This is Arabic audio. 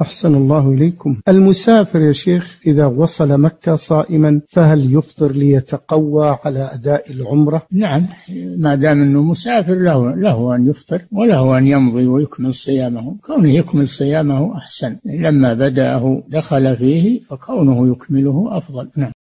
أحسن الله إليكم. المسافر يا شيخ إذا وصل مكة صائما فهل يفطر ليتقوى على أداء العمرة؟ نعم، ما دام أنه مسافر له أن يفطر وله أن يمضي ويكمل صيامه. كونه يكمل صيامه أحسن، لما بدأه دخل فيه فكونه يكمله أفضل. نعم.